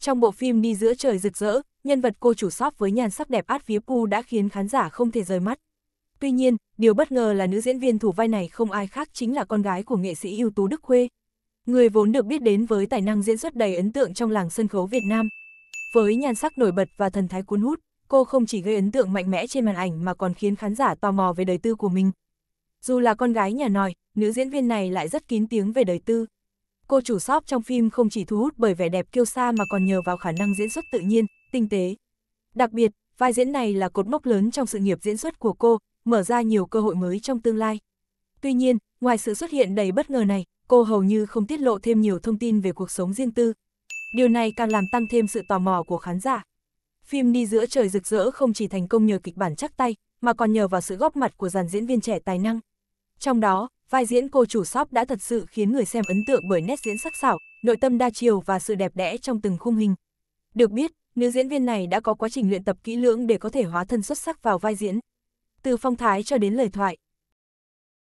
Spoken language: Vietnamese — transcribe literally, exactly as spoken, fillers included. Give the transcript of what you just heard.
Trong bộ phim Đi Giữa Trời Rực Rỡ, nhân vật cô chủ shop với nhan sắc đẹp át phía Pu đã khiến khán giả không thể rời mắt. Tuy nhiên, điều bất ngờ là nữ diễn viên thủ vai này không ai khác chính là con gái của nghệ sĩ ưu tú Đức Khuê. Người vốn được biết đến với tài năng diễn xuất đầy ấn tượng trong làng sân khấu Việt Nam. Với nhan sắc nổi bật và thần thái cuốn hút, cô không chỉ gây ấn tượng mạnh mẽ trên màn ảnh mà còn khiến khán giả tò mò về đời tư của mình. Dù là con gái nhà nòi, nữ diễn viên này lại rất kín tiếng về đời tư. Cô chủ shop trong phim không chỉ thu hút bởi vẻ đẹp kiêu sa mà còn nhờ vào khả năng diễn xuất tự nhiên, tinh tế. Đặc biệt, vai diễn này là cột mốc lớn trong sự nghiệp diễn xuất của cô, mở ra nhiều cơ hội mới trong tương lai. Tuy nhiên, ngoài sự xuất hiện đầy bất ngờ này, cô hầu như không tiết lộ thêm nhiều thông tin về cuộc sống riêng tư. Điều này càng làm tăng thêm sự tò mò của khán giả. Phim Đi Giữa Trời Rực Rỡ không chỉ thành công nhờ kịch bản chắc tay, mà còn nhờ vào sự góp mặt của dàn diễn viên trẻ tài năng. Trong đó, vai diễn cô chủ shop đã thật sự khiến người xem ấn tượng bởi nét diễn sắc sảo, nội tâm đa chiều và sự đẹp đẽ trong từng khung hình. Được biết, nữ diễn viên này đã có quá trình luyện tập kỹ lưỡng để có thể hóa thân xuất sắc vào vai diễn. Từ phong thái cho đến lời thoại,